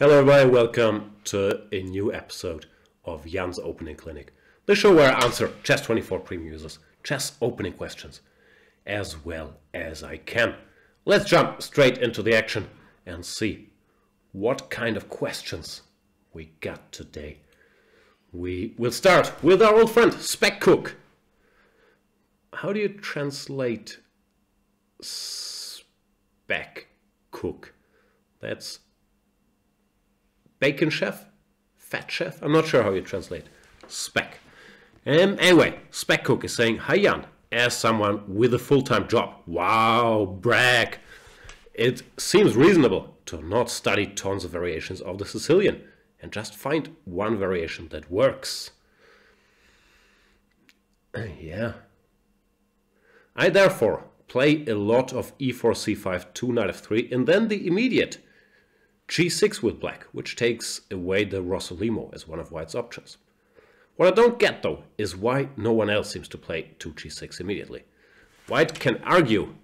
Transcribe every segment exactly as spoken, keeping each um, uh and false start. Hello everybody, welcome to a new episode of Jan's Opening Clinic, the show where I answer Chess twenty-four premium users' chess opening questions as well as I can. Let's jump straight into the action and see what kind of questions we got today. We will start with our old friend Spekkoek. How do you translate Spekkoek? That's Bacon Chef? Fat Chef? I'm not sure how you translate Spec. Um, anyway, Spekkoek is saying, hi Jan, as someone with a full-time job. Wow, brag! It seems reasonable to not study tons of variations of the Sicilian and just find one variation that works. Yeah. I therefore play a lot of e four, c five, two knight f three, and then the immediate g six with black, which takes away the Rosolimo as one of white's options. What I don't get though is why no one else seems to play two g six immediately. White can argue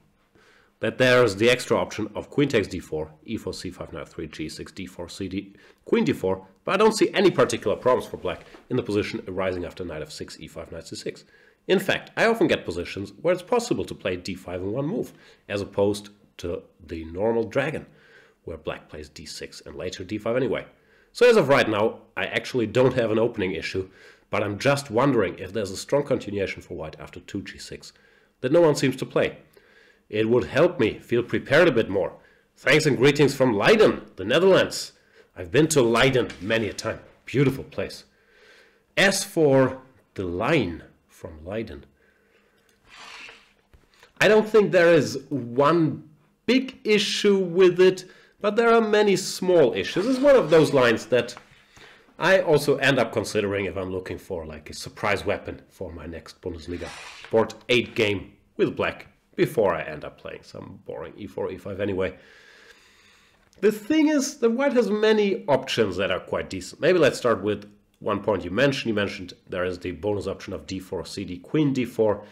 that there's the extra option of queen takes d four, e four, c five, knight f three, g six, d four, c d, queen d four, but I don't see any particular problems for black in the position arising after knight f six, e five, knight c six. In fact, I often get positions where it's possible to play d five in one move, as opposed to the normal dragon, where black plays d six and later d five anyway. So as of right now, I actually don't have an opening issue, but I'm just wondering if there's a strong continuation for white after two g six that no one seems to play. It would help me feel prepared a bit more. Thanks and greetings from Leiden, the Netherlands. I've been to Leiden many a time. Beautiful place. As for the line from Leiden, I don't think there is one big issue with it, but there are many small issues. It's one of those lines that I also end up considering if I'm looking for like a surprise weapon for my next Bundesliga board eight game with black before I end up playing some boring e four, e five anyway. The thing is that white has many options that are quite decent. Maybe let's start with one point you mentioned. You mentioned there is the bonus option of d four, c d, queen d four.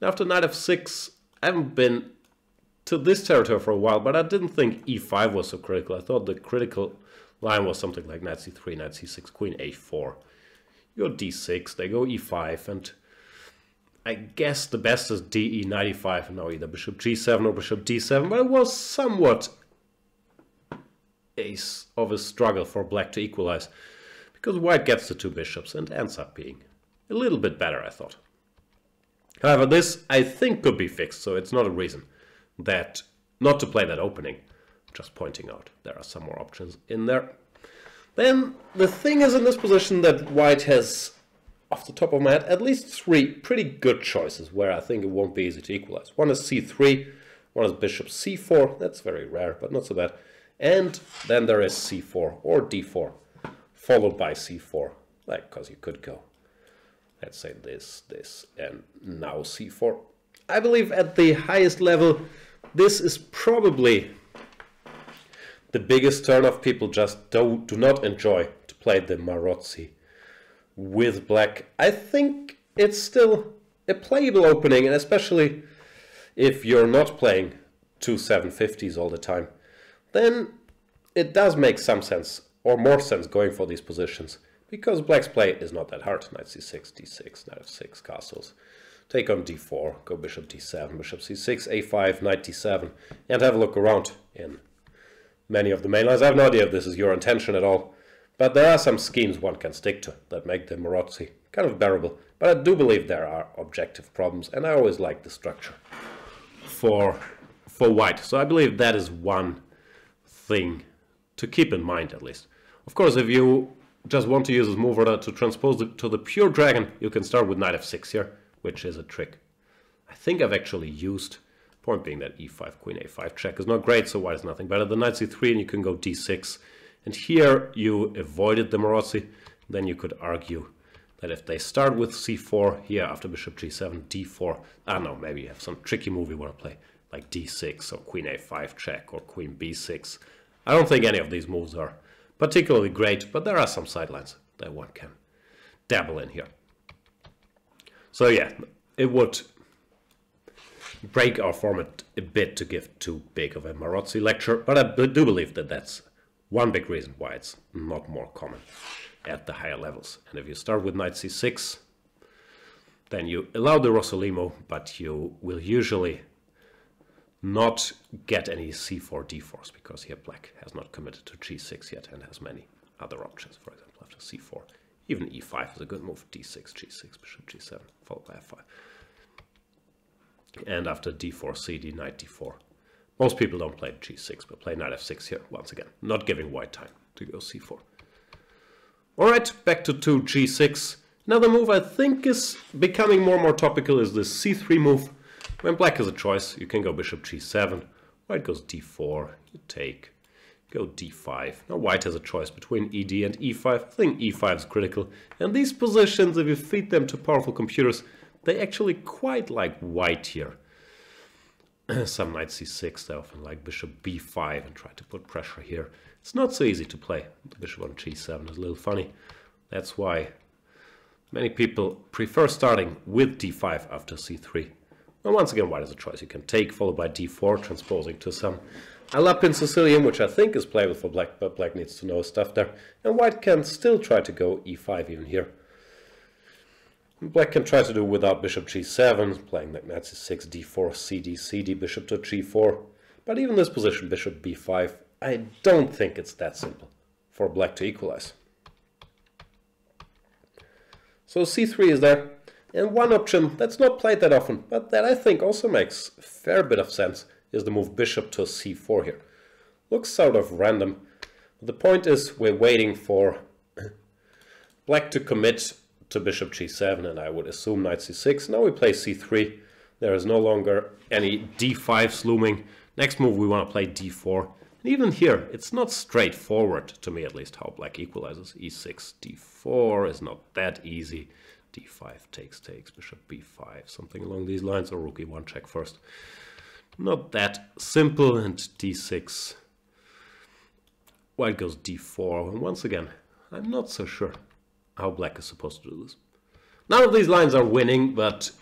And after knight f six, I haven't been to this territory for a while, but I didn't think e five was so critical. I thought the critical line was something like knight c three, knight c six, queen a four. You go d six, they go e five, and I guess the best is d e ninety-five, and now either bishop g seven or bishop d seven, but it was somewhat a, of a struggle for black to equalize, because white gets the two bishops and ends up being a little bit better, I thought. However, this, I think, could be fixed, so it's not a reason that not to play that opening. Just pointing out there are some more options in there. Then the thing is, in this position, that white has, off the top of my head, at least three pretty good choices where I think it won't be easy to equalize. One is c three, one is bishop c four, that's very rare but not so bad, and then there is c four or d four followed by c four, like, because you could go, let's say, this, this, and now c four. I believe at the highest level this is probably the biggest turn-off. People just do, do not enjoy to play the Maróczy with black. I think it's still a playable opening, and especially if you're not playing two seven fifties all the time, then it does make some sense, or more sense, going for these positions, because black's play is not that hard. Knight c six, d six, knight f six, castles. Take on d four, go bishop d seven, bishop c six, a five, knight d seven, and have a look around in many of the main lines. I have no idea if this is your intention at all, but there are some schemes one can stick to that make the Maróczy kind of bearable. But I do believe there are objective problems, and I always like the structure for, for white. So I believe that is one thing to keep in mind, at least. Of course, if you just want to use this move order to transpose it to the pure dragon, you can start with knight f six here, which is a trick I think I've actually used. Point being that e five, queen a five check is not great, so white is nothing better than knight c three, and you can go d six. And here you avoided the Maróczy. Then you could argue that if they start with c four here after bishop g seven, d four, I don't know, maybe you have some tricky move you want to play, like d six or queen a five check or queen b six. I don't think any of these moves are particularly great, but there are some sidelines that one can dabble in here. So yeah, it would break our format a bit to give too big of a Maróczy lecture, but I do believe that that's One big reason why it's not more common at the higher levels. And if you start with knight c six, then you allow the Rosolimo, but you will usually not get any c four d fours, because here black has not committed to g six yet and has many other options. For example, after c four, even e five is a good move. d six, g six, bishop g seven, followed by f five. And after d four, c d, knight d four. Most people don't play g six, but play knight f six here once again, not giving white time to go c four. All right, back to two g six. Another move I think is becoming more and more topical is this c three move. When black has a choice, you can go bishop g seven, white goes d four, you take, go d five. Now white has a choice between e d and e five. I think e five is critical. And these positions, if you feed them to powerful computers, they actually quite like white here. Some knight c six, they often like bishop b five and try to put pressure here. It's not so easy to play. The bishop on g seven is a little funny. That's why many people prefer starting with d five after c three. Well, once again, white has a choice. You can take, followed by d four, transposing to some a la pin Sicilian, which I think is playable for black, but black needs to know stuff there. And white can still try to go e five even here. Black can try to do without bishop g seven, playing like knight c six, d four, cd, cd, bishop to g four. But even this position, bishop b five, I don't think it's that simple for black to equalize. So c three is there. And one option that's not played that often, but that I think also makes a fair bit of sense, is the move bishop to c four here. Looks sort of random. The point is we're waiting for black to commit to bishop g seven, and I would assume knight c six. Now we play c three. There is no longer any d fives looming. Next move we want to play d four. And even here, it's not straightforward, to me at least, how black equalizes. e six, d four is not that easy. d five takes, takes, bishop b five, something along these lines, or rook e one check first. Not that simple, and d six. White goes d four, and once again, I'm not so sure how black is supposed to do this. None of these lines are winning, but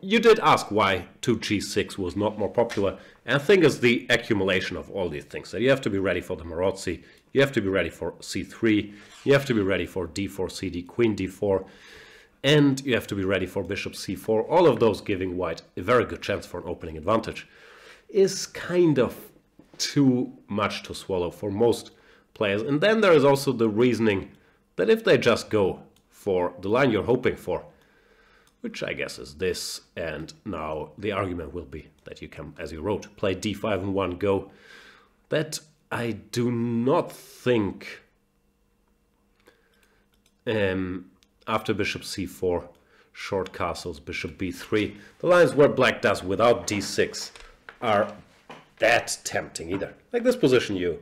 you did ask why two g six was not more popular. And I think it's the accumulation of all these things. So you have to be ready for the Maróczy, you have to be ready for c three, you have to be ready for d four, cd, queen d four, and you have to be ready for bishop c four. All of those giving white a very good chance for an opening advantage is kind of too much to swallow for most players. And then there is also the reasoning that if they just go for the line you're hoping for, which I guess is this, and now the argument will be that you can, as you wrote, play d five in one go, that I do not think um, after bishop c four, short castles, bishop b three, the lines where black does without d six are that tempting either. Like this position you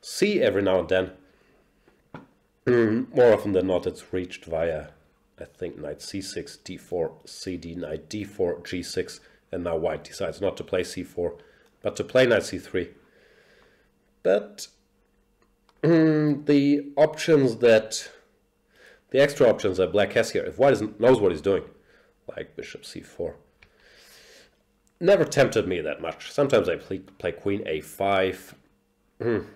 see every now and then. More often than not, it's reached via, I think, knight c six, d four, cd, knight d four, g six, and now white decides not to play c four, but to play knight c three. But um, the options that, the extra options that black has here, if white isn't, knows what he's doing, like bishop c four, never tempted me that much. Sometimes I play, play queen a five um,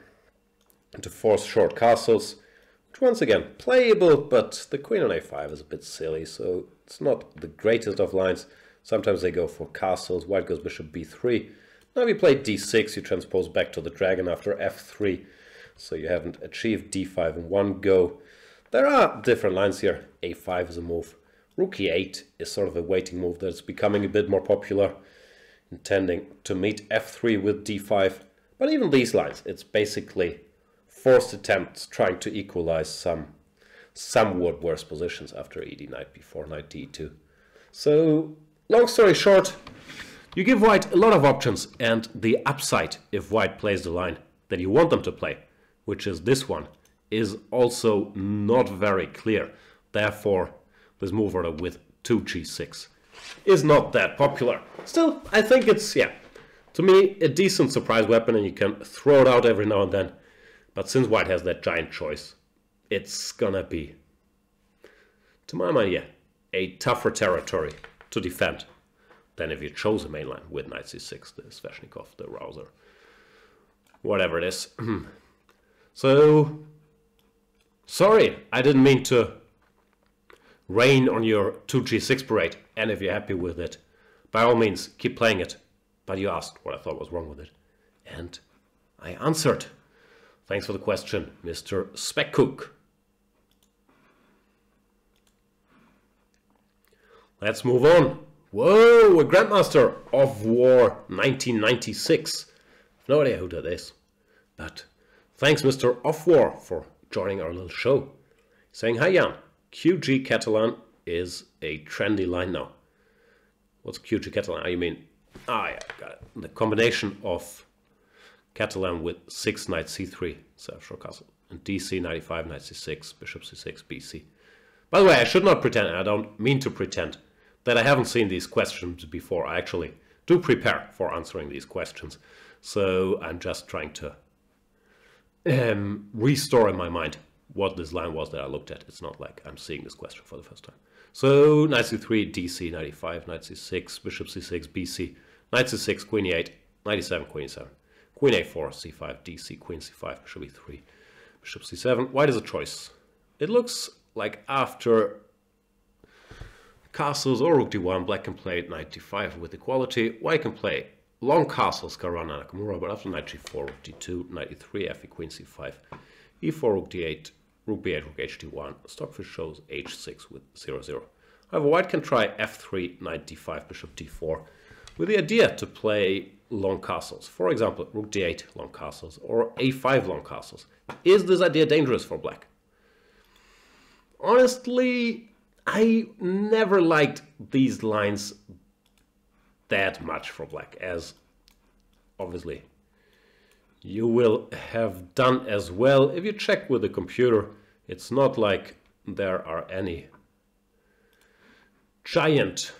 to force short castles. Once again, playable, but the queen on a five is a bit silly, so it's not the greatest of lines. Sometimes they go for castles. White goes bishop b three. Now we play d six. You transpose back to the dragon after f three, so you haven't achieved d five in one go. There are different lines here. a five is a move. Rook e eight is sort of a waiting move that's becoming a bit more popular, intending to meet f three with d five. But even these lines, it's basically forced attempts trying to equalize some somewhat worse positions after e d, knight b four, knight d two. So, long story short, you give white a lot of options, and the upside, if white plays the line that you want them to play, which is this one, is also not very clear. Therefore, this move order with two g six is not that popular. Still, I think it's, yeah, to me, a decent surprise weapon, and you can throw it out every now and then. But since white has that giant choice, it's gonna be, to my mind, yeah, a tougher territory to defend than if you chose a main line with knight c six, the Sveshnikov, the Rouser, whatever it is. So, sorry, I didn't mean to rain on your two G six parade, and if you're happy with it, by all means, keep playing it. But you asked what I thought was wrong with it, and I answered. Thanks for the question, Mister Spekkoek. Let's move on. Whoa, a Grandmaster of War nineteen ninety-six. No idea who that is, but thanks, Mister Of War, for joining our little show. Saying, hi Jan, Q G Catalan is a trendy line now. What's Q G Catalan? Oh, you mean, ah, yeah, got it. The combination of Catalan with six knight c three, Several Castle, and dc ninety-five, knight c six, bishop c six, bc. By the way, I should not pretend, I don't mean to pretend, that I haven't seen these questions before. I actually do prepare for answering these questions, so I'm just trying to um, restore in my mind what this line was that I looked at. It's not like I'm seeing this question for the first time. So, knight c three, dc ninety-five, knight c six, bishop c six, bc, knight c six, queen e eight, knight e seven, queen e seven. Queen a four, c five, dc, queen c five, bishop e three, bishop c seven. White is a choice. It looks like after castles or rook d one, black can play knight d five with equality. White can play long castles, Karana, Nakamura, but after knight g four, rook d two, knight e three, f e, queen c five, e four, rook d eight, rook b eight, rook h d one. Stockfish shows h six with zero zero. However, white can try f three, knight d five, bishop d four, with the idea to play long castles, for example rook d eight long castles or a five long castles. Is this idea dangerous for black? Honestly, I never liked these lines that much for black, as obviously you will have done as well if you check with the computer. It's not like there are any giant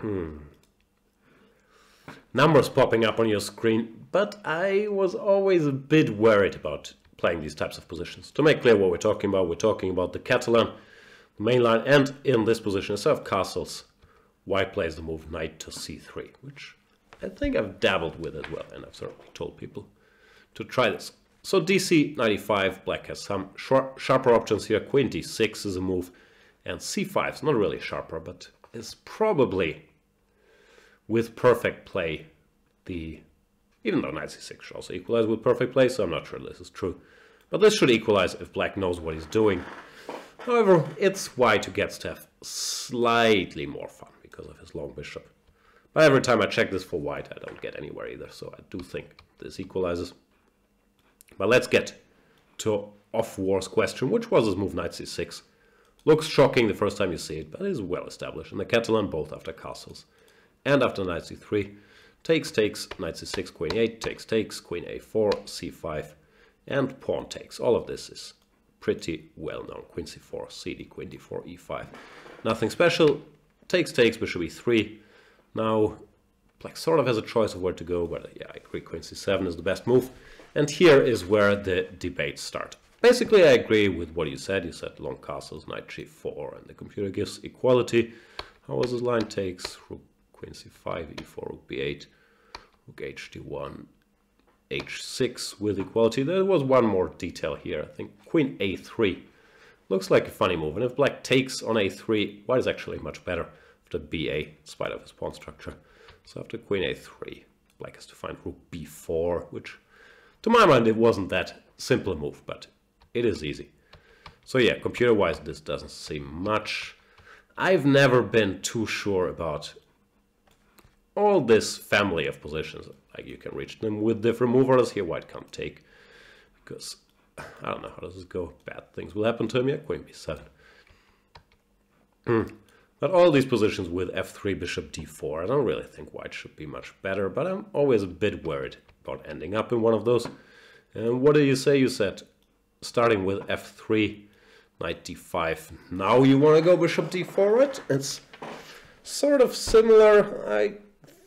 hmm numbers popping up on your screen, but I was always a bit worried about playing these types of positions. To make clear what we're talking about, we're talking about the Catalan, the main line, and in this position, instead of castles, white plays the move knight to c three, which I think I've dabbled with as well, and I've certainly told people to try this. So dc ninety-five, black has some sharper options here. Queen d six is a move, and c five is not really sharper, but is probably, with perfect play, the, even though knight c six should also equalize with perfect play, so I'm not sure this is true, but this should equalize if black knows what he's doing. However, it's white who gets to have slightly more fun because of his long bishop. But every time I check this for white, I don't get anywhere either, so I do think this equalizes. But let's get to Of War's question, which was his move knight c six. Looks shocking the first time you see it, but it is well established in the Catalan, both after castles and after knight c three, takes, takes, knight c six, queen e eight, takes, takes, queen a four, c five, and pawn takes. All of this is pretty well known. Queen c four, cd, queen d four, e five. Nothing special. Takes, takes, bishop e three. Now, black sort of has a choice of where to go, but yeah, I agree, queen c seven is the best move. And here is where the debates start. Basically, I agree with what you said. You said long castles, knight g four, and the computer gives equality. How was this line? Takes, rook queen c five, e four, rook b eight, rook h d one, h six with equality. There was one more detail here, I think. Queen a three looks like a funny move, and if black takes on a three, white is actually much better after b a, in spite of his pawn structure. So after queen a three, black has to find rook b four, which, to my mind, it wasn't that simple a move, but it is easy. So yeah, computer-wise, this doesn't seem much. I've never been too sure about all this family of positions. Like, you can reach them with different move orders. Here white can't take, because I don't know how does this go. Bad things will happen to him. Yeah, queen b seven. But all these positions with f three, bishop d four, I don't really think white should be much better, but I'm always a bit worried about ending up in one of those. And what did you say? You said starting with f three, knight d five. Now you want to go bishop d four, right? It's sort of similar. I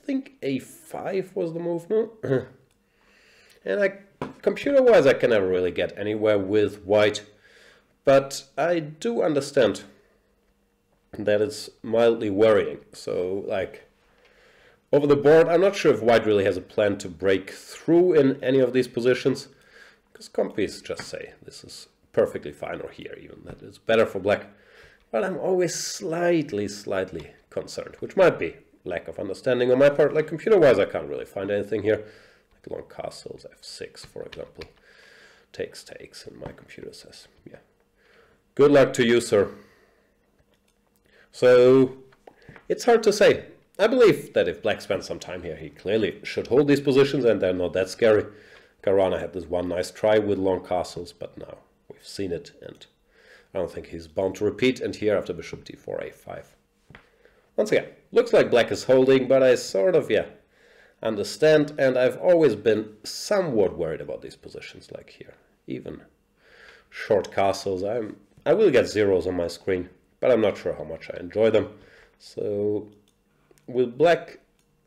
I think a five was the move, no? And I, computer-wise, I can never really get anywhere with white, but I do understand that it's mildly worrying. So, like, over the board, I'm not sure if white really has a plan to break through in any of these positions. Because companies just say this is perfectly fine, or here even, that it's better for black. But I'm always slightly, slightly concerned, which might be lack of understanding on my part. Like computer-wise, I can't really find anything here. Like long castles, f six, for example. Takes, takes, and my computer says, yeah. Good luck to you, sir. So, it's hard to say. I believe that if black spends some time here, he clearly should hold these positions, and they're not that scary. Karana had this one nice try with long castles, but now we've seen it, and I don't think he's bound to repeat. And here after bishop d four, a five. Once again, looks like black is holding, but I sort of, yeah, understand. And I've always been somewhat worried about these positions, like here. Even short castles, I'm, I will get zeros on my screen, but I'm not sure how much I enjoy them. So with black,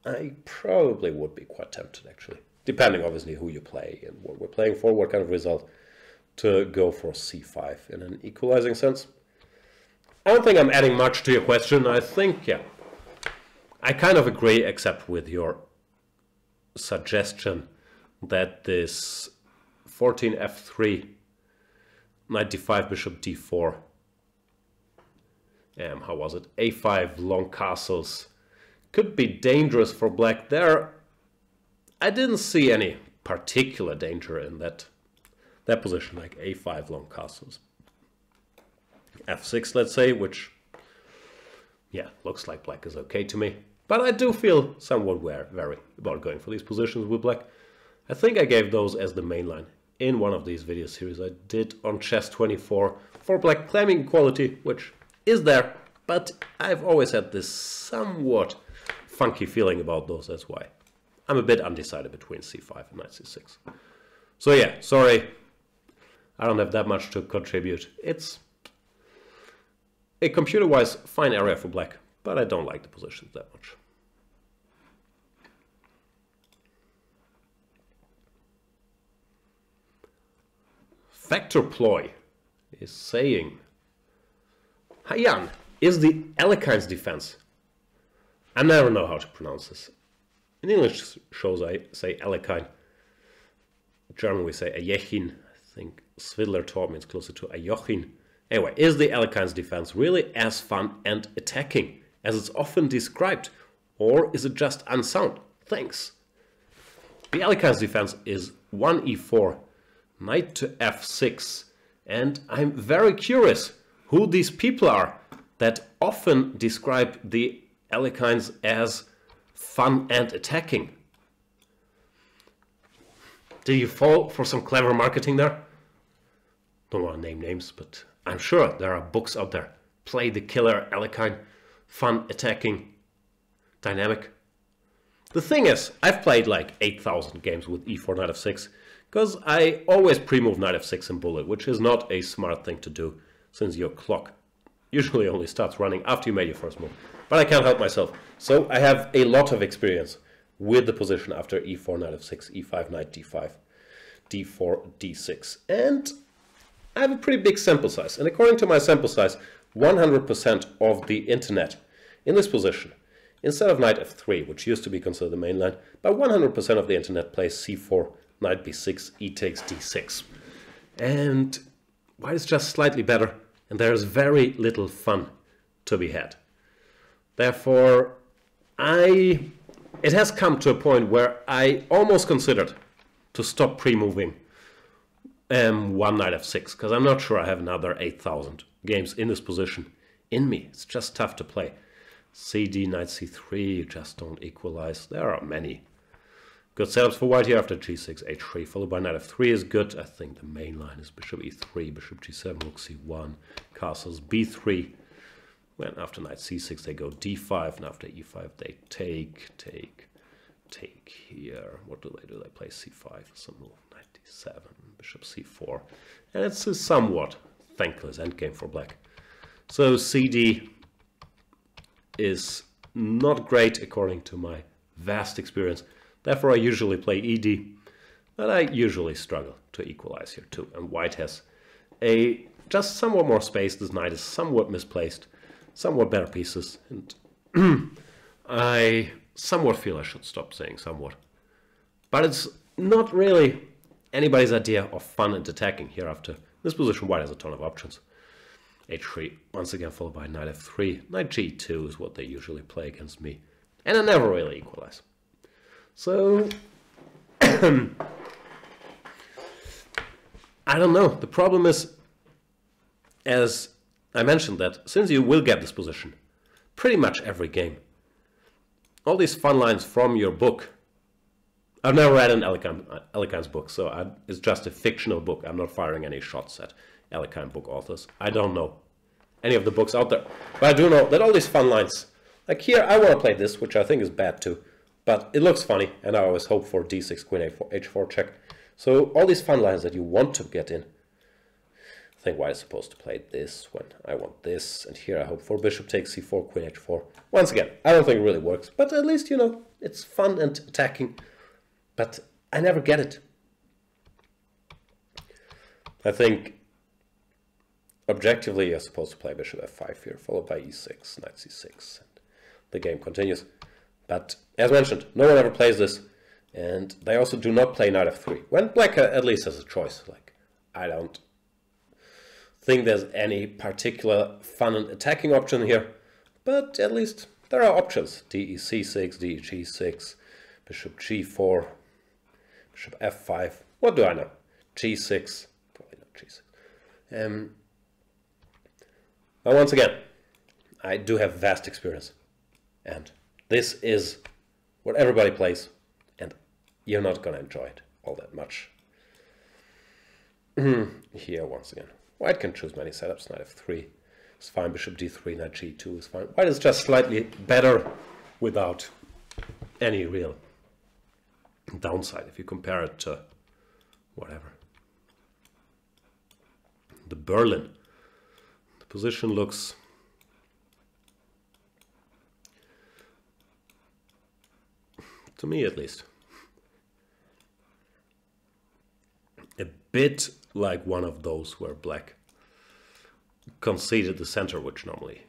I probably would be quite tempted, actually. Depending, obviously, who you play and what we're playing for, what kind of result, to go for c five in an equalizing sense. I don't think I'm adding much to your question. I think, yeah, I kind of agree, except with your suggestion that this fourteen f three, knight d five, bishop d four, um, how was it, a five, long castles, could be dangerous for black there. I didn't see any particular danger in that that position, like a five, long castles. f six, let's say, which, yeah, looks like black is okay to me. But I do feel somewhat wary about going for these positions with black. I think I gave those as the main line in one of these video series I did on chess twenty-four for black claiming equality, which is there, but I've always had this somewhat funky feeling about those. That's why I'm a bit undecided between c five and knight c six. So yeah, sorry, I don't have that much to contribute. It's a computer-wise fine area for black, but I don't like the positions that much. FactorPloy is saying, "Hi Jan, is the Alekhine's Defence?" I never know how to pronounce this. In English shows I say Alekhine. In German we say Ajechin. I think Swidler taught me it's closer to Ajochin. Anyway, is the Alekhine's Defence really as fun and attacking as it's often described, or is it just unsound? Thanks. The Alekhine's Defence is one e four, knight to f six, and I'm very curious who these people are that often describe the Alekhine's as fun and attacking. Did you fall for some clever marketing there? Don't want to name names, but I'm sure there are books out there. Play the Killer Alekhine, fun, attacking, dynamic. The thing is, I've played like eight thousand games with e four, knight f six, because I always pre-move knight f six in bullet, which is not a smart thing to do, since your clock usually only starts running after you made your first move. But I can't help myself, so I have a lot of experience with the position after e four, knight f six, e five, knight d five, d four, d six, and I have a pretty big sample size, and according to my sample size, one hundred percent of the internet in this position, instead of knight f three, which used to be considered the main line, but one hundred percent of the internet plays c four, knight b six, e takes d six. And white is just slightly better, and there is very little fun to be had. Therefore, I it has come to a point where I almost considered to stop pre-moving Um, one knight f six, because I'm not sure I have another eight thousand games in this position in me. It's just tough to play. C D, knight c three, you just don't equalize. There are many good setups for white here after g six, h three, followed by knight f three is good. I think the main line is bishop e three, bishop g seven, rook c one, castles b three. When after knight c six they go d five, and after e five they take, take, take here. What do they do? They play c five, some move, knight d seven, bishop c four, and it's a somewhat thankless endgame for black. So C D is not great according to my vast experience. Therefore I usually play E D, but I usually struggle to equalize here too. And white has a just somewhat more space. This knight is somewhat misplaced, somewhat better pieces, and I somewhat feel I should stop saying somewhat. But it's not really anybody's idea of fun and attacking hereafter. This position white has a ton of options. h three, once again followed by knight f three. Knight g two is what they usually play against me. And I never really equalize. So, I don't know. The problem is, as I mentioned, that since you will get this position pretty much every game, all these fun lines from your book, I've never read an Alekhine's book, so I, it's just a fictional book. I'm not firing any shots at Alekhine book authors. I don't know any of the books out there, but I do know that all these fun lines, like here, I want to play this, which I think is bad too, but it looks funny, and I always hope for d six, queen a four, h four check. So all these fun lines that you want to get in, I think white is supposed to play this when I want this, and here I hope for bishop takes c four, queen h four. Once again, I don't think it really works, but at least, you know, it's fun and attacking. But I never get it. I think objectively you're supposed to play bishop f five here, followed by e six, knight c six, and the game continues. But as mentioned, no one ever plays this, and they also do not play knight f three. When black at least has a choice. Like, I don't think there's any particular fun and attacking option here, but at least there are options. D e c six, d e g six, bishop g four, bishop f five, what do I know? g six, probably not g six. Um, but once again, I do have vast experience, and this is what everybody plays, and you're not gonna enjoy it all that much. Here, once again, white can choose many setups. Knight f three is fine, bishop d three, knight g two is fine. White is just slightly better without any real downside if you compare it to whatever. The Berlin. The position looks to me at least a bit like one of those where black conceded the center, which normally,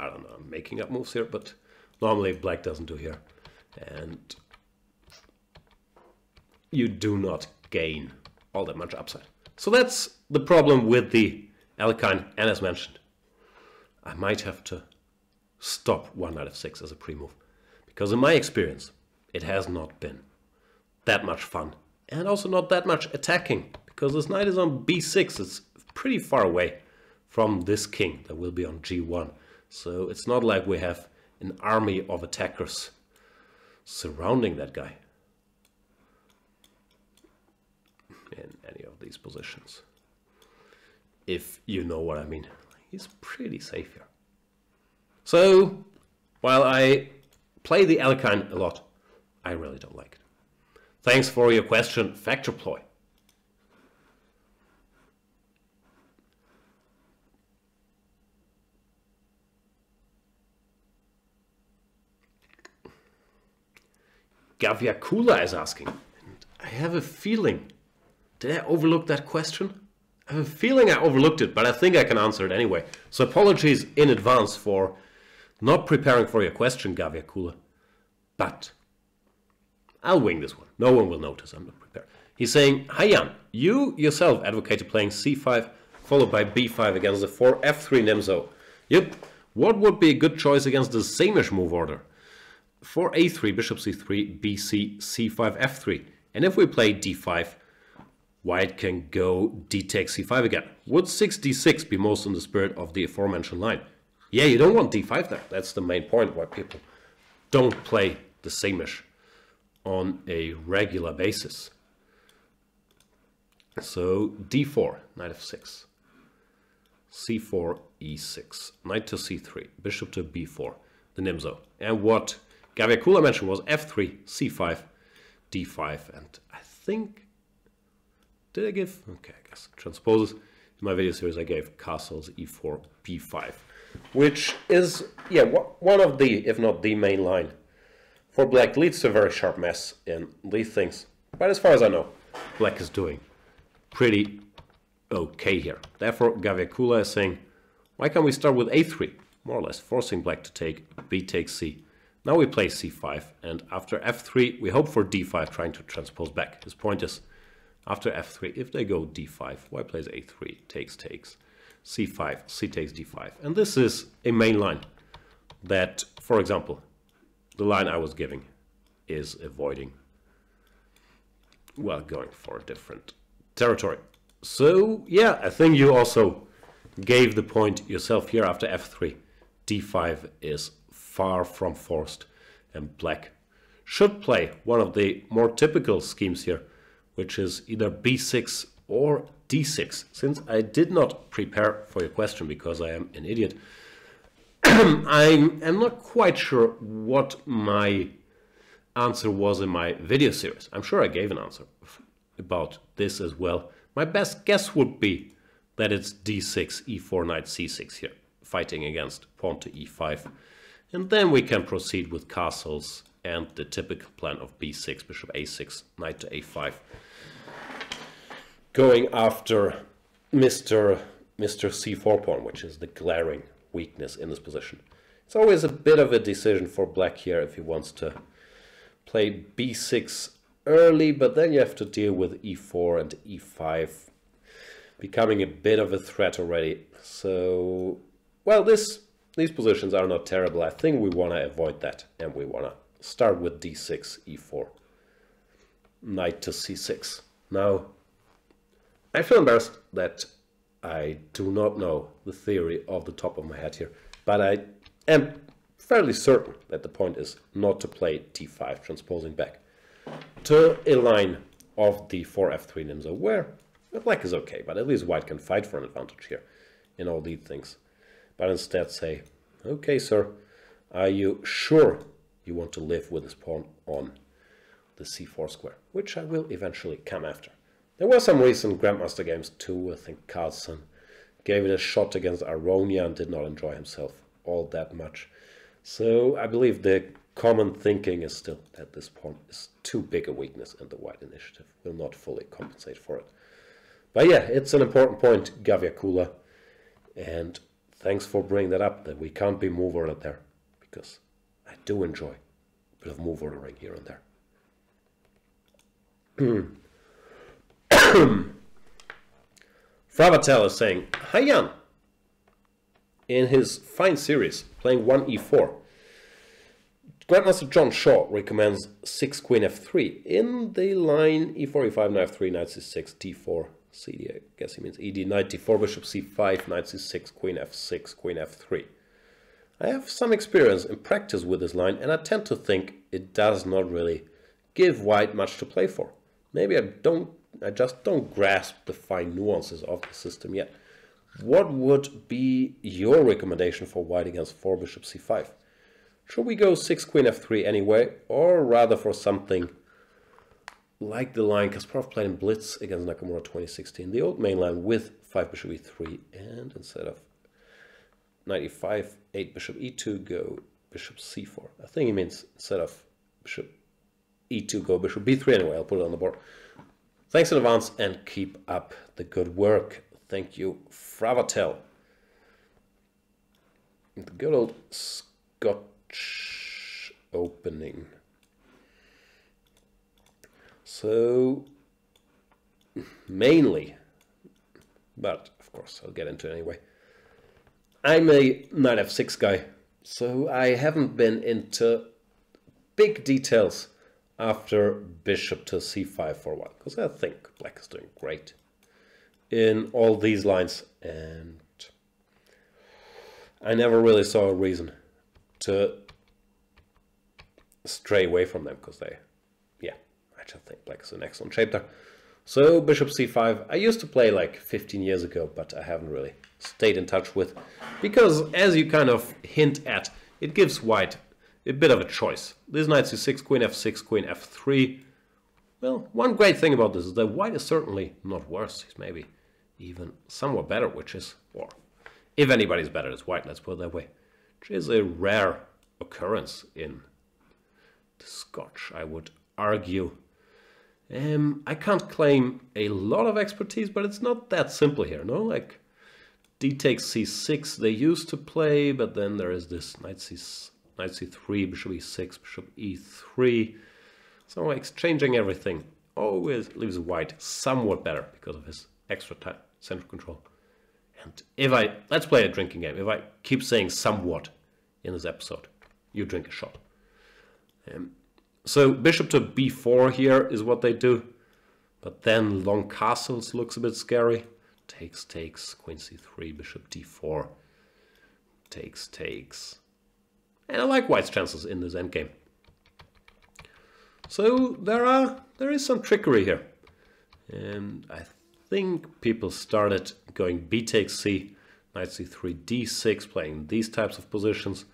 I don't know, I'm making up moves here, but normally black doesn't do here. And you do not gain all that much upside. So that's the problem with the Alekhine, and as mentioned, I might have to stop one knight f six as a pre-move, because in my experience, it has not been that much fun, and also not that much attacking, because this knight is on b six, it's pretty far away from this king that will be on g one, so it's not like we have an army of attackers surrounding that guy in any of these positions, if you know what I mean. He's pretty safe here. So while I play the Alekhine a lot, I really don't like it. Thanks for your question, FactorPloy. Gaviacula is asking, and I have a feeling, did I overlook that question? I have a feeling I overlooked it, but I think I can answer it anyway. So apologies in advance for not preparing for your question, Gaviacula, but I'll wing this one. No one will notice, I'm not prepared. He's saying, hi Jan, you yourself advocated playing c five followed by b five against the four f three Nimzo. Yep, what would be a good choice against the same-ish move order? For a three, bishop c three, bc, c five, f three. And if we play d five, white can go d takes c five again. Would six d six be most in the spirit of the aforementioned line? Yeah, you don't want d five there. That's the main point why people don't play the same-ish on a regular basis. So d four, knight f six, c four, e six, knight to c three, bishop to b four, the Nimzo. And what Gaviacula mentioned was f three, c five, d five, and I think, did I give, okay, I guess it transposes. In my video series I gave castles e four, b five, which is, yeah, one of the, if not the main line for black, leads to a very sharp mess in these things, but as far as I know, black is doing pretty okay here. Therefore Gaviacula is saying, why can't we start with a three, more or less forcing black to take b takes c. Now we play c five, and after f three, we hope for d five, trying to transpose back. His point is, After f three, if they go d five, white plays a three, takes, takes, c five, c takes d five. And this is a main line that, for example, the line I was giving is avoiding, well, going for a different territory. So, yeah, I think you also gave the point yourself here. After f three, d five is far from forced, and black should play one of the more typical schemes here, which is either b six or d six. Since I did not prepare for your question because I am an idiot, I'm, I'm not quite sure what my answer was in my video series. I'm sure I gave an answer about this as well. My best guess would be that it's d six, e four, knight c six here, fighting against pawn to e five. And then we can proceed with castles and the typical plan of b six, bishop a six, knight to a five. Going after Mister Mister c four pawn, which is the glaring weakness in this position. It's always a bit of a decision for black here if he wants to play b six early, but then you have to deal with e four and e five becoming a bit of a threat already. So, well, this these positions are not terrible. I think we want to avoid that, and we want to start with d six, e four, knight to c six. Now, I feel embarrassed that I do not know the theory off the top of my head here, but I am fairly certain that the point is not to play d five, transposing back to a line of d four, f three, Nimzo, where black is okay, but at least white can fight for an advantage here in all these things. But instead say, okay, sir, are you sure you want to live with this pawn on the c four square? Which I will eventually come after. There were some recent Grandmaster games too. I think Carlsen gave it a shot against Aronia and did not enjoy himself all that much. So I believe the common thinking is still that this pawn is too big a weakness and the white initiative will not fully compensate for it. But yeah, it's an important point, Gaviacula. And thanks for bringing that up, that we can't be move ordered there, because I do enjoy a bit of move ordering here and there. Fravatel is saying, hi Jan, in his fine series, playing one e four, Grandmaster John Shaw recommends six queen f three in the line e four, e five, knight f three, knight c six, d four, cd, I guess he means ed, knight d four, bishop c five, knight c six, queen f six, queen f three. I have some experience and practice with this line, and I tend to think it does not really give white much to play for. Maybe I don't I just don't grasp the fine nuances of the system yet. What would be your recommendation for white against four bishop c five? Should we go six queen f three anyway, or rather for something like the line Kasparov played in Blitz against Nakamura twenty sixteen, the old main line with five bishop e three, and instead of knight e five, eight bishop e two, go bishop c four. I think he means instead of bishop e two, go bishop b three anyway. I'll put it on the board. Thanks in advance and keep up the good work. Thank you, Fravatel. The good old Scotch opening. So, mainly, but of course I'll get into it anyway. I'm a knight f six guy, so I haven't been into big details after bishop to c five for a while, because I think black is doing great in all these lines, and I never really saw a reason to stray away from them, because they, yeah, I just think black is an excellent shape there. So bishop c five, I used to play like fifteen years ago, but I haven't really stayed in touch with, because as you kind of hint at, it gives white a bit of a choice. This knight c six, queen f six, queen f three. Well, one great thing about this is that white is certainly not worse. He's maybe even somewhat better, which is, or if anybody's better, it's white, let's put it that way. Which is a rare occurrence in the Scotch, I would argue. Um, I can't claim a lot of expertise, but it's not that simple here, no? Like, d takes c six they used to play, but then there is this knight c six. Knight c three, bishop e six, bishop e three. So exchanging everything always leaves white somewhat better because of his extra time, central control. And if I, let's play a drinking game. If I keep saying somewhat in this episode, you drink a shot. Um, so bishop to b four here is what they do. But then long castles looks a bit scary. Takes, takes, queen c three, bishop d four. Takes, takes. And I like white's chances in this endgame. So there are there is some trickery here. And I think people started going b takes c, knight c three, d six, playing these types of positions,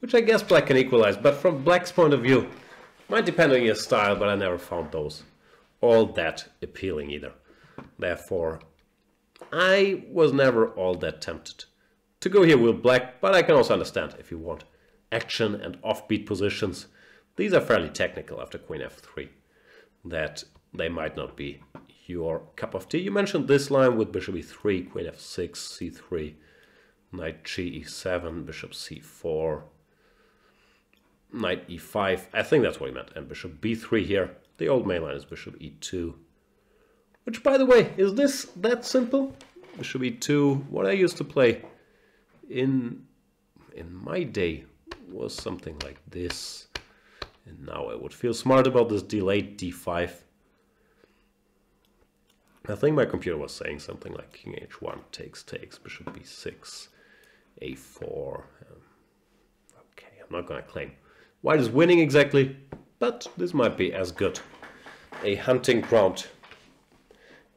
which I guess black can equalize. But from black's point of view, might depend on your style, but I never found those all that appealing either. Therefore, I was never all that tempted to go here with black, but I can also understand if you want action and offbeat positions. These are fairly technical after queen f three, that they might not be your cup of tea. You mentioned this line with bishop e three, queen f six, c three, knight g e seven, bishop c four, knight e five. I think that's what he meant. And bishop b three here. The old main line is bishop e two. Which, by the way, is this that simple? Bishop e two, what I used to play in in my day was something like this. And now I would feel smart about this delayed d five. I think my computer was saying something like king h one takes takes, bishop b six, a four. Um, okay, I'm not going to claim white is winning exactly, but this might be as good a hunting ground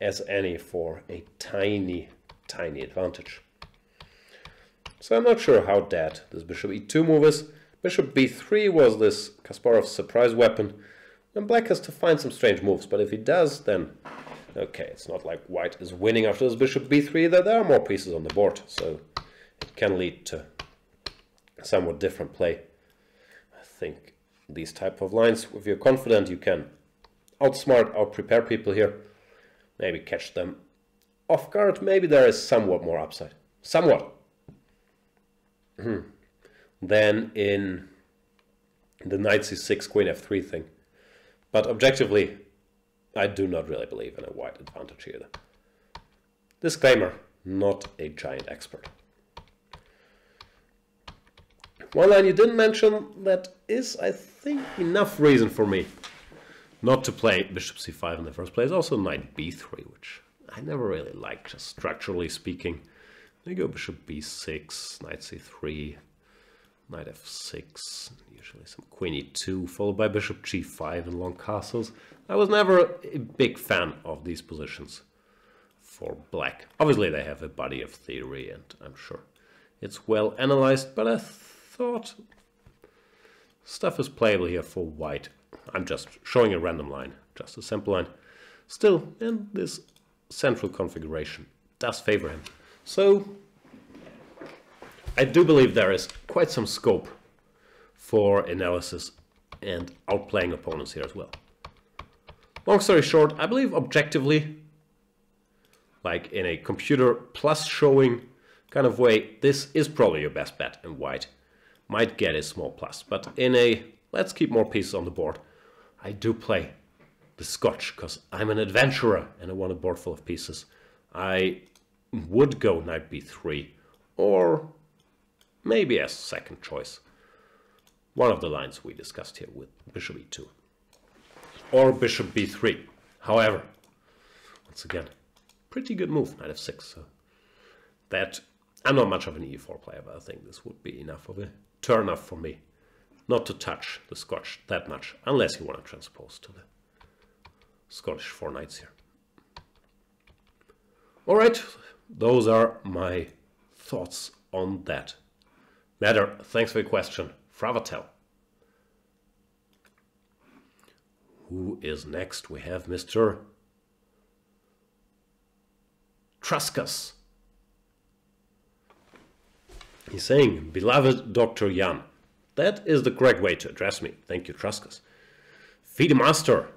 as any for a tiny, tiny advantage. So I'm not sure how dead this bishop e two move is. Bishop b three was this Kasparov's surprise weapon, and black has to find some strange moves, but if he does, then okay, it's not like white is winning after this bishop b three, that there are more pieces on the board, so it can lead to a somewhat different play. I think these type of lines, if you're confident, you can outsmart, outprepare people here, maybe catch them off guard, maybe there is somewhat more upside. Somewhat. Than in the knight c six, queen f three thing. But objectively, I do not really believe in a white advantage here. Disclaimer, not a giant expert. One line you didn't mention that is, I think, enough reason for me not to play bishop c five in the first place. Also knight b three, which I never really liked, just structurally speaking. They go bishop b six, knight c three, knight f six, usually some queen e two, followed by bishop g five and long castles. I was never a big fan of these positions for black. Obviously they have a body of theory and I'm sure it's well analyzed, but I thought stuff is playable here for white. I'm just showing a random line, just a simple line. Still, and this central configuration does favor him. So I do believe there is quite some scope for analysis and outplaying opponents here as well. Long story short, I believe objectively, like in a computer plus showing kind of way, this is probably your best bet and white might get a small plus. But in a, let's keep more pieces on the board, I do play the Scotch because I'm an adventurer and I want a board full of pieces. I would go knight b three or maybe as second choice. One of the lines we discussed here with bishop e two. Or bishop b three. However, once again, pretty good move, knight f six. So that, I'm not much of an e four player, but I think this would be enough of a turn off for me. Not to touch the Scotch that much, unless you want to transpose to the Scottish four knights here. Alright, those are my thoughts on that. Better, thanks for your question. Fravatel. Who is next? We have Mister Truskus. He's saying, beloved Doctor Jan. That is the correct way to address me. Thank you, Truskus. Fide Master.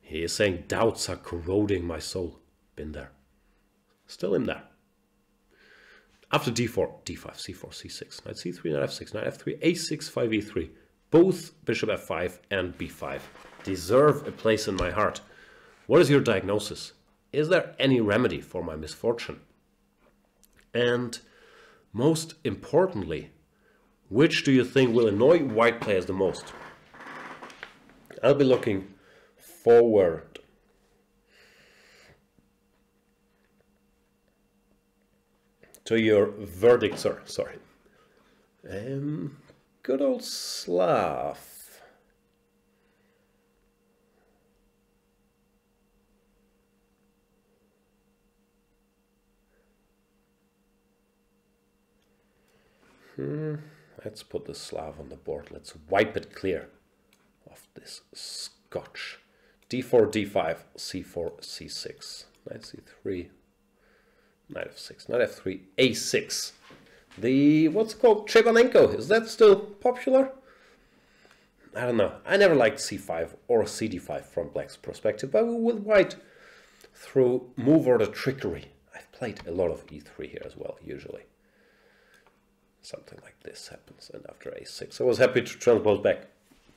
He is saying, doubts are corroding my soul. Been there. Still in there. After d four, d five, c four, c six, knight c three, knight f six, knight f three, a six, five e three, both bishop f five and b five deserve a place in my heart. What is your diagnosis? Is there any remedy for my misfortune? And most importantly, which do you think will annoy white players the most? I'll be looking forward. To your verdict, sir. Sorry. Um, good old Slav. Hmm. Let's put the Slav on the board. Let's wipe it clear of this Scotch. d four, d five, c four, c six, knight c three, knight f six, knight f three, a six. The, what's it called? Chigonenko. Is that still popular? I don't know. I never liked c five or c d five from black's perspective, but with white, through move order trickery, I've played a lot of e three here as well, usually. Something like this happens, and after a six, I was happy to transpose back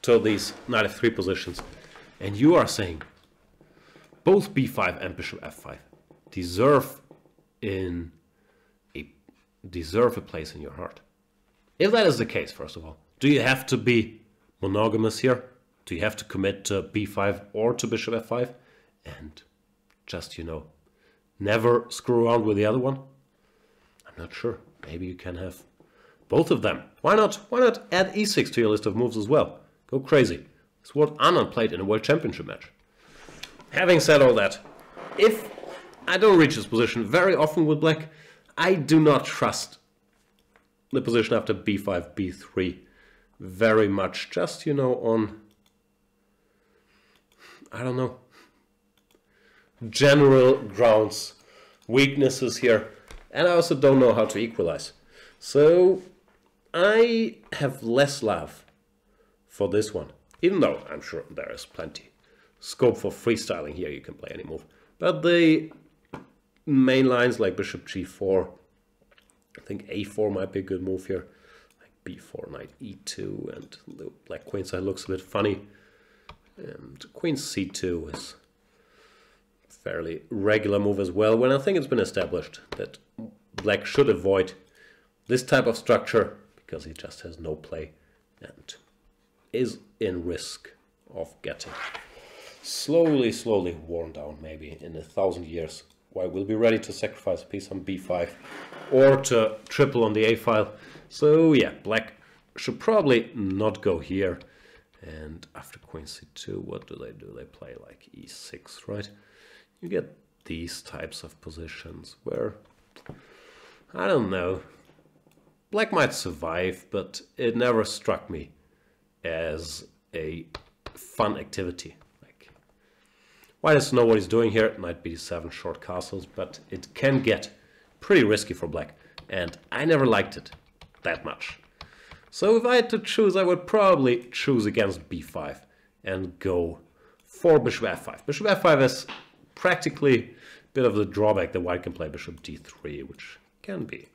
to these knight f three positions. And you are saying both b five and bishop f five deserve in a deserve a place in your heart. If that is the case, first of all, do you have to be monogamous here? Do you have to commit to b five or to bishop f five, and just, you know, never screw around with the other one? I'm not sure. Maybe you can have both of them. Why not? Why not add e six to your list of moves as well? Go crazy. It's what Anand played in a World Championship match. Having said all that, if I don't reach this position very often with black, I do not trust the position after b five, b three very much. Just, you know, on, I don't know, general grounds, weaknesses here. And I also don't know how to equalize. So I have less love for this one, even though I'm sure there is plenty scope for freestyling here. You can play any move, but the main lines like bishop g four, I think a four might be a good move here, like b four, knight e two, and the black queenside looks a bit funny, and queen c two is a fairly regular move as well, when I think it's been established that black should avoid this type of structure because he just has no play and is in risk of getting slowly, slowly worn down. Maybe in a thousand years, white will be ready to sacrifice a piece on b five or to triple on the a-file. So yeah, black should probably not go here. And after queen c two, what do they do? They play like e six, right? You get these types of positions where, I don't know, black might survive, but it never struck me as a fun activity. Like, white doesn't know what he's doing here. Knight b seven, short castles, but it can get pretty risky for black, and I never liked it that much. So if I had to choose, I would probably choose against b five and go for bishop f five. Bishop f five is practically a bit of the drawback that white can play bishop d three, which can be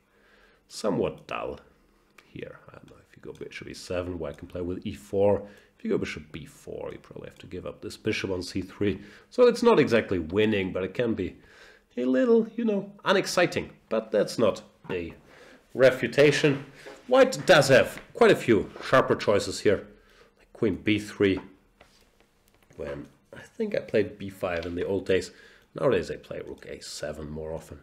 somewhat dull here. I don't know, if you go bishop e seven, white can play with e four. If you go bishop b four, you probably have to give up this bishop on c three. So it's not exactly winning, but it can be a little, you know, unexciting. But that's not a refutation. White does have quite a few sharper choices here. Like queen b three, when I think I played b five in the old days. Nowadays I play rook a seven more often.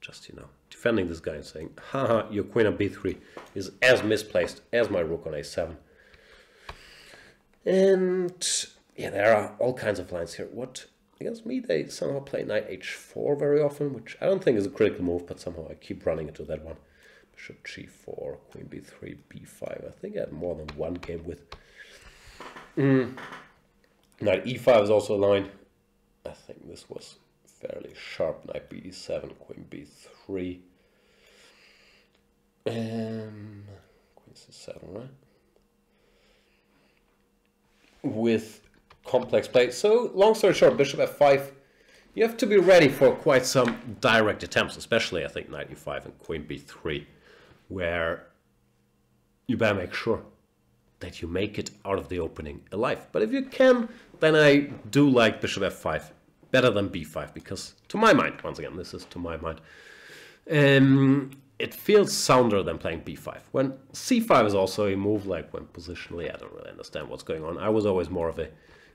Just, you know, defending this guy and saying, haha, your queen on b three is as misplaced as my rook on a seven. And yeah, there are all kinds of lines here. What, against me, they somehow play knight h four very often, which I don't think is a critical move, but somehow I keep running into that one. Bishop g four, queen b three, b five. I think I had more than one game with. Mm. Knight e five is also a line. I think this was fairly sharp. Knight b seven, queen b three, um, queen c seven, right? With complex play. So long story short, bishop f five, you have to be ready for quite some direct attempts, especially I think knight e five and queen b three, where you better make sure that you make it out of the opening alive. But if you can, then I do like bishop f five better than b five, because to my mind, once again, this is to my mind, um, it feels sounder than playing b five. When c five is also a move, like when positionally, I don't really understand what's going on. I was always more of a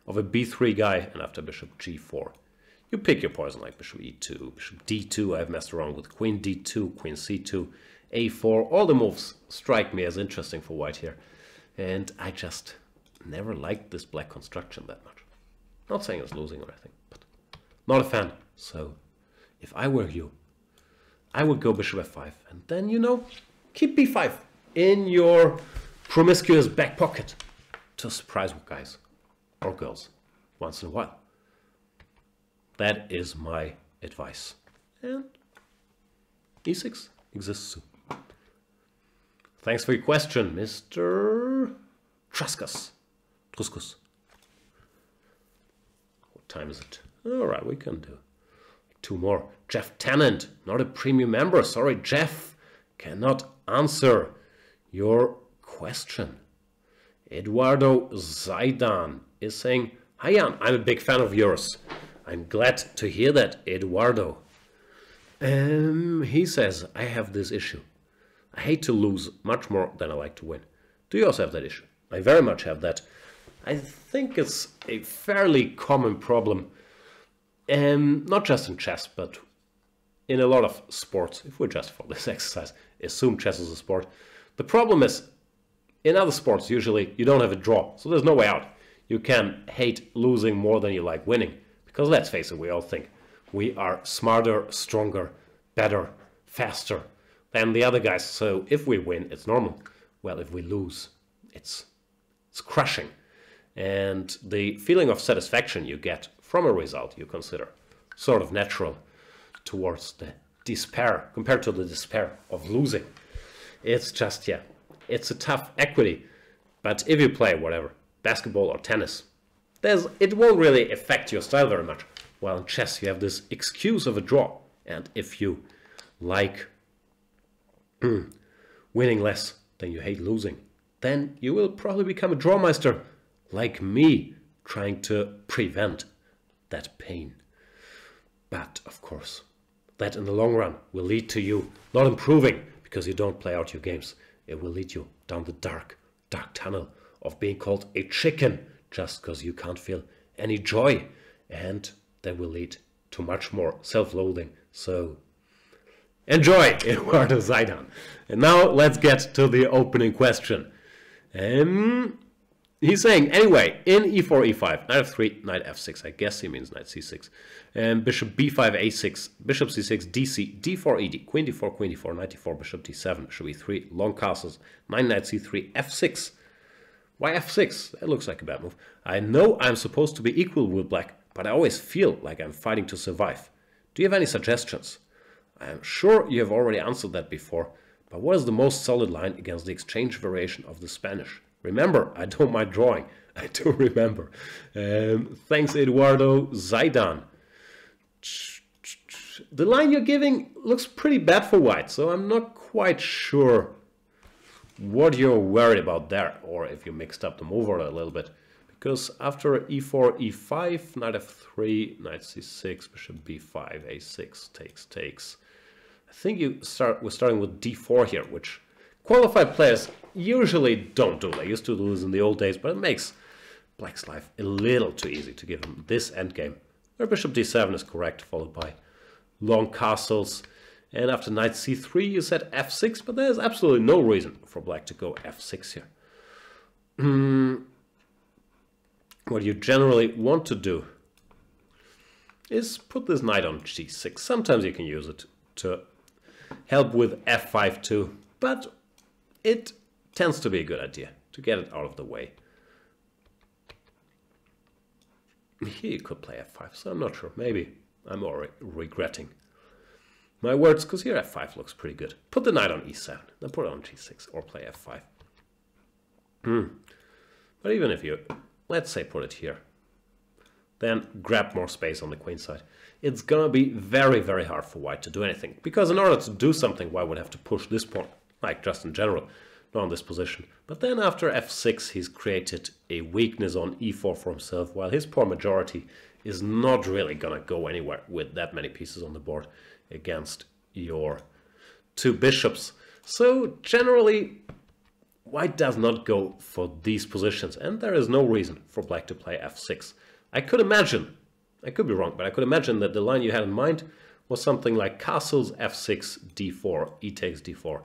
of a b three guy, and after bishop g four, you pick your poison, like bishop e two, bishop d two. I've messed around with queen d two, queen c two, a four. All the moves strike me as interesting for white here, and I just never liked this black construction that much. Not saying it's losing or anything, but not a fan. So if I were you, I would go bishop f five, and then, you know, keep b five in your promiscuous back pocket to surprise guys or girls once in a while. That is my advice. And e six exists soon. Thanks for your question, Mister Truskus. Truskus. What time is it? All right, we can do two more. Jeff Tennant, not a premium member. Sorry, Jeff, cannot answer your question. Eduardo Zaidan is saying, "Hi Jan, I'm a big fan of yours." I'm glad to hear that, Eduardo. Um, he says, I have this issue. I hate to lose much more than I like to win. Do you also have that issue? I very much have that. I think it's a fairly common problem. Um, not just in chess, but in a lot of sports. If we just, for this exercise, assume chess is a sport. The problem is, in other sports, usually you don't have a draw. So there's no way out. You can hate losing more than you like winning. Because let's face it, we all think we are smarter, stronger, better, faster than the other guys. So if we win, it's normal. Well, if we lose, it's, it's crushing. And the feeling of satisfaction you get from a result you consider sort of natural towards the despair, compared to the despair of losing. It's just, yeah, it's a tough equity. But if you play whatever, basketball or tennis, There's, it won't really affect your style very much. While in chess you have this excuse of a draw, and if you like winning less than you hate losing, then you will probably become a drawmeister like me, trying to prevent that pain. But of course, that in the long run will lead to you not improving because you don't play out your games. It will lead you down the dark, dark tunnel of being called a chicken, just because you can't feel any joy, and that will lead to much more self-loathing. So enjoy, Eduardo Zaidan. And now let's get to the opening question. Um, he's saying, anyway, in e four, e five, knight f three, knight f six, I guess he means knight c six, um, bishop b five, a six, bishop c six, dc, d four, ed, queen d four, queen d four, knight d four, bishop d seven, bishop e three, long castles, nine, knight c three, f six. Why f six? That looks like a bad move. I know I'm supposed to be equal with black, but I always feel like I'm fighting to survive. Do you have any suggestions? I'm sure you have already answered that before, but what is the most solid line against the exchange variation of the Spanish? Remember, I don't mind drawing. I do remember. Um, thanks, Eduardo Zaidan. The line you're giving looks pretty bad for white, so I'm not quite sure what you're worried about there, or if you mixed up the move order a little bit, because after e four, e five, knight f three, knight c six, bishop b five, a six, takes, takes. I think you start. We're starting with d four here, which qualified players usually don't do. They used to do this in the old days, but it makes black's life a little too easy to give him this endgame. Where bishop d seven is correct, followed by long castles. And after knight c three, you said f six, but there's absolutely no reason for black to go f six here. Mm. What you generally want to do is put this knight on g six. Sometimes you can use it to help with f five too, but it tends to be a good idea to get it out of the way. Here you could play f five, so I'm not sure. Maybe I'm already regretting my words, because here f five looks pretty good. Put the knight on e seven, then put it on g six, or play f five. Mm. But even if you, let's say, put it here, then grab more space on the queen side, it's going to be very, very hard for white to do anything. Because in order to do something, white would have to push this pawn, like just in general, not on this position. But then after f six, he's created a weakness on e four for himself, while his pawn majority is not really going to go anywhere with that many pieces on the board against your two bishops. So generally, white does not go for these positions, and there is no reason for black to play f six. I could imagine, I could be wrong, but I could imagine that the line you had in mind was something like castles, f six, d four, e takes d four.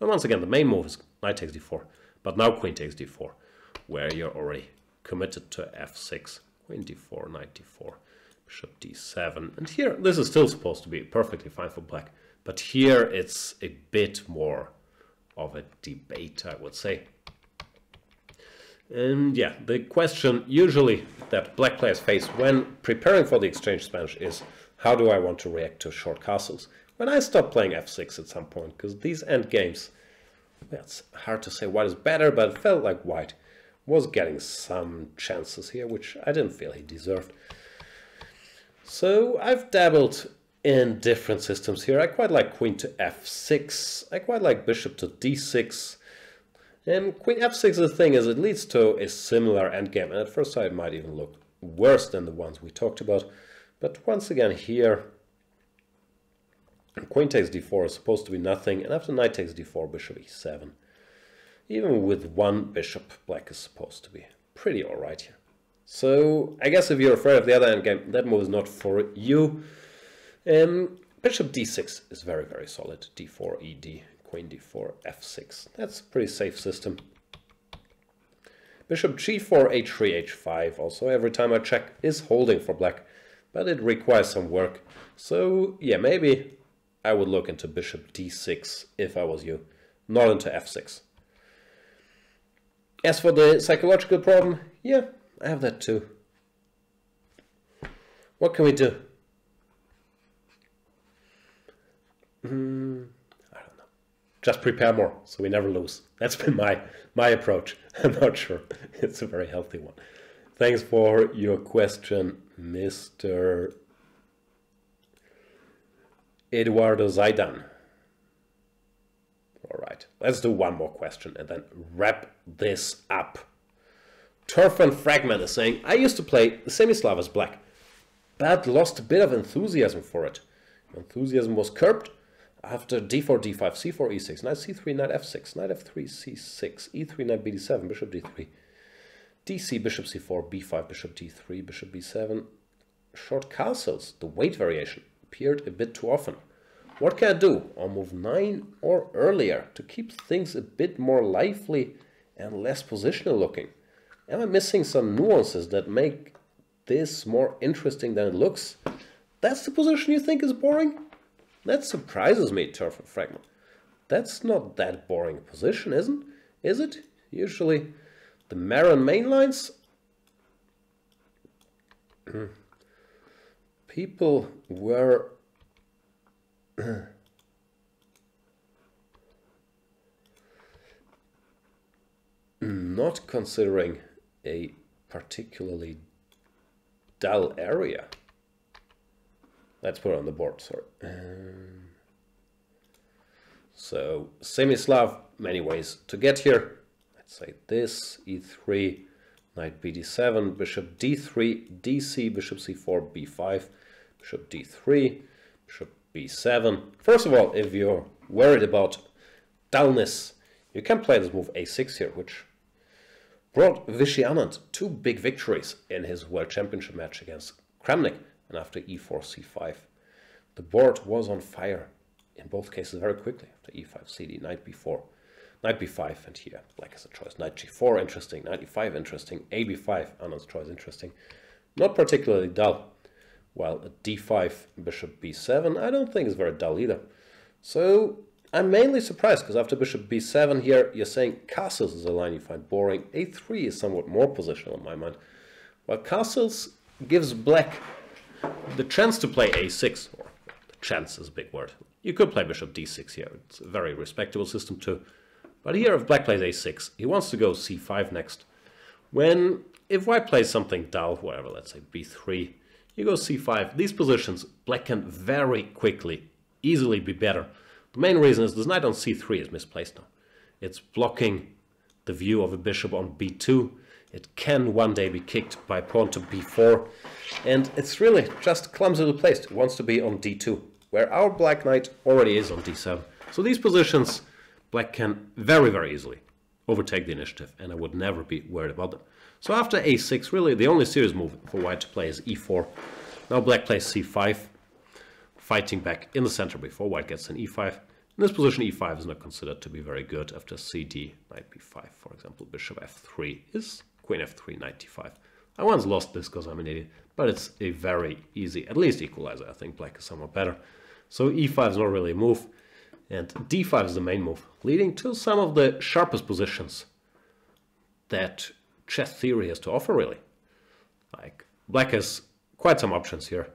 And once again, the main move is knight takes d four, but now queen takes d four, where you're already committed to f six. Queen d four, knight d four, bishop d seven. And here, this is still supposed to be perfectly fine for black, but here it's a bit more of a debate, I would say. And yeah, the question usually that black players face when preparing for the exchange Spanish is, how do I want to react to short castles? When I stop playing f six at some point, because these endgames, well, it's hard to say what is better, but it felt like white was getting some chances here, which I didn't feel he deserved. So I've dabbled in different systems here. I quite like queen to f six, I quite like bishop to d six, and queen f six, the thing is, it leads to a similar endgame, and at first sight it might even look worse than the ones we talked about. But once again here, queen takes d four is supposed to be nothing, and after knight takes d four, bishop e seven. Even with one bishop, black is supposed to be pretty alright here. So I guess if you're afraid of the other endgame, that move is not for you. Um, bishop d six is very, very solid. d four, ed, queen d four, f six. That's a pretty safe system. Bishop g four, h three, h five, also every time I check, is holding for black, but it requires some work. So yeah, maybe I would look into bishop d six if I was you, not into f six. As for the psychological problem, yeah, I have that too. What can we do? Mm, I don't know. Just prepare more, so we never lose. That's been my my approach. I'm not sure it's a very healthy one. Thanks for your question, Mister Eduardo Zaidan. All right, let's do one more question and then wrap this up. Turf and Fragment is saying, I used to play the Semi-Slav as black, but lost a bit of enthusiasm for it. Enthusiasm was curbed after d four, d five, c four, e six, knight c three, knight f six, knight f three, c six, e three, knight b d seven, bishop d three, dc, bishop c four, b five, bishop d three, bishop b seven. Short castles, the Wade variation, appeared a bit too often. What can I do? I'll move nine or earlier to keep things a bit more lively and less positional looking. Am I missing some nuances that make this more interesting than it looks? That's the position you think is boring? That surprises me, Turf and Fragment. That's not that boring a position, isn't? Is it? Usually the Mara and main lines? People were... not considering a particularly dull area. Let's put it on the board, sorry. Um, so, Semi-Slav, many ways to get here. Let's say this, e three, knight b d seven, bishop d three, dc, bishop c four, b five, bishop d three, bishop b seven. First of all, if you're worried about dullness, you can play this move a six here, which brought Vishy Anand two big victories in his World Championship match against Kramnik. And after e four, c five, the board was on fire in both cases very quickly. After e five, cd, knight b four, knight b five, and here black has a choice. Knight g four, interesting. Knight e five, interesting. A b five, Anand's choice, interesting. Not particularly dull. While at d five, bishop b seven, I don't think it's very dull either. So I'm mainly surprised, because after bishop b seven here, you're saying castles is a line you find boring. a three is somewhat more positional in my mind. While castles gives black the chance to play a six, or the chance is a big word. You could play bishop d six here, it's a very respectable system too. But here if black plays a six, he wants to go c five next. When, if white plays something dull, whatever, let's say b three, you go c five. These positions, black can very quickly, easily be better. The main reason is this knight on c three is misplaced now. It's blocking the view of a bishop on b two. It can one day be kicked by pawn to b four, and it's really just clumsily placed. It wants to be on d two, where our black knight already is on d seven. So these positions, black can very, very easily overtake the initiative, and I would never be worried about them. So after a six, really the only serious move for white to play is e four. Now black plays c five, fighting back in the center before white gets an e five. In this position, e five is not considered to be very good after cd, knight b five, for example. Bishop f three is queen f three, knight d five. I once lost this because I'm an idiot, but it's a very easy, at least equalizer. I think black is somewhat better. So e five is not really a move, and d five is the main move, leading to some of the sharpest positions that chess theory has to offer, really. Like, black has quite some options here.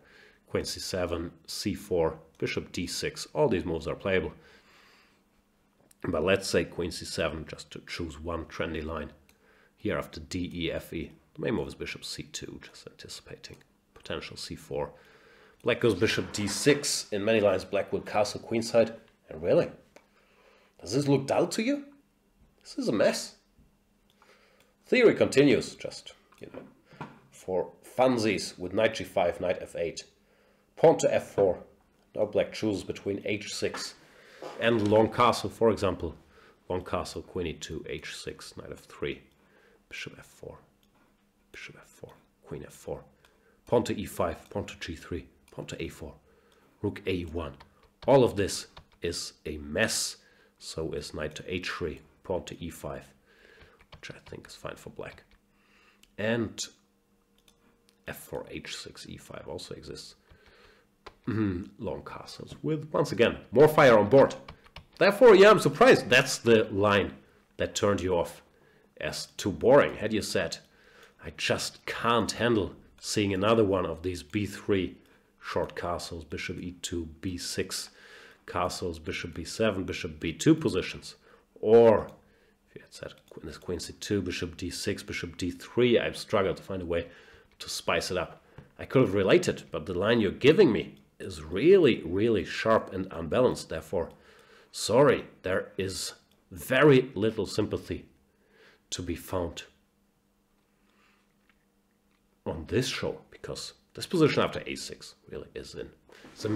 Queen c seven, c four, bishop d six, all these moves are playable. But let's say queen c seven, just to choose one trendy line. Here after d, e, f, e, the main move is bishop c two, just anticipating potential c four. Black goes bishop d six. In many lines, black will castle queenside. And really, does this look dull to you? This is a mess. Theory continues, just, you know, for funsies with knight g five, knight f eight, pawn to f four. Now black chooses between h six and long castle, for example. Long castle, queen e two, h six, knight f three, bishop f four, bishop f four, queen f four, pawn to e five, pawn to g three, pawn to a four, rook a one. All of this is a mess. So is knight to h three, pawn to e five, which I think is fine for black. And f four, h six, e five also exists. Long castles with, once again, more fire on board. Therefore, yeah, I'm surprised that's the line that turned you off as too boring. Had you said, I just can't handle seeing another one of these b three short castles, bishop e two, b six castles, bishop b seven, bishop b two positions, or if you had said this queen c two, bishop d six, bishop d three, I've struggled to find a way to spice it up. I could have related, but the line you're giving me is really, really sharp and unbalanced. Therefore, sorry, there is very little sympathy to be found on this show, because this position after a six really is in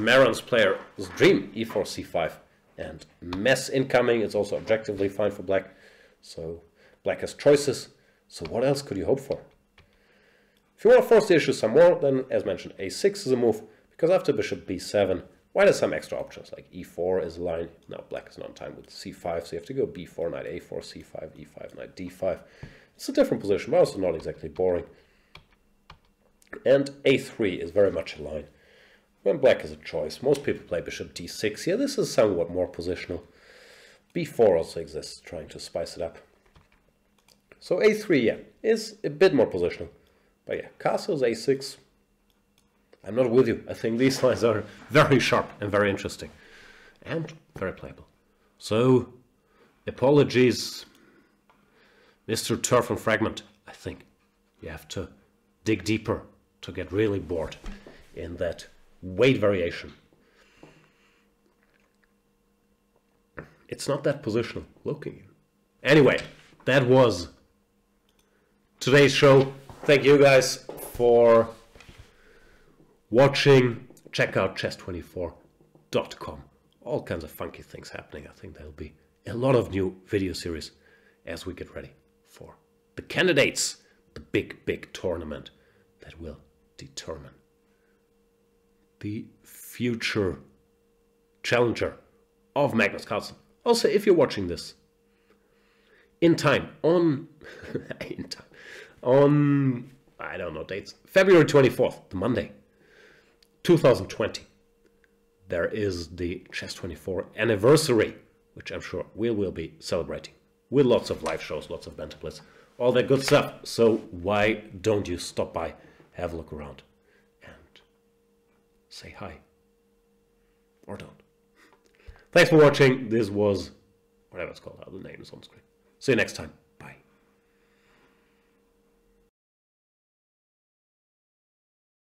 Maróczy's player's dream. e four, c five, and mess incoming. It's also objectively fine for black. So black has choices. So what else could you hope for? If you want to force the issue some more, then, as mentioned, a six is a move, because after bishop b seven, white has some extra options, like e four is a line. Now black is not on time with c five, so you have to go b four, knight a four, c five, e five, knight d five. It's a different position, but also not exactly boring. And a three is very much a line. When black has a choice, most people play bishop d six. Yeah, this is somewhat more positional. b four also exists, trying to spice it up. So a three, yeah, is a bit more positional. But yeah, castles, a six, I'm not with you. I think these lines are very sharp and very interesting. And very playable. So, apologies, Mister Turf and Fragment. I think you have to dig deeper to get really bored in that Wade variation. It's not that positional looking. Anyway, that was today's show. Thank you guys for watching. Check out chess twenty-four dot com. All kinds of funky things happening. I think there'll be a lot of new video series as we get ready for the candidates, the big, big tournament that will determine the future challenger of Magnus Carlsen. Also, if you're watching this in time, on in time, on, I don't know dates, February twenty-fourth, the Monday, two thousand twenty, there is the Chess twenty-four anniversary, which I'm sure we will be celebrating with lots of live shows, lots of banter blitz, all that good stuff. So why don't you stop by, have a look around, and say hi, or don't. Thanks for watching. This was, whatever it's called, the name is on screen. See you next time.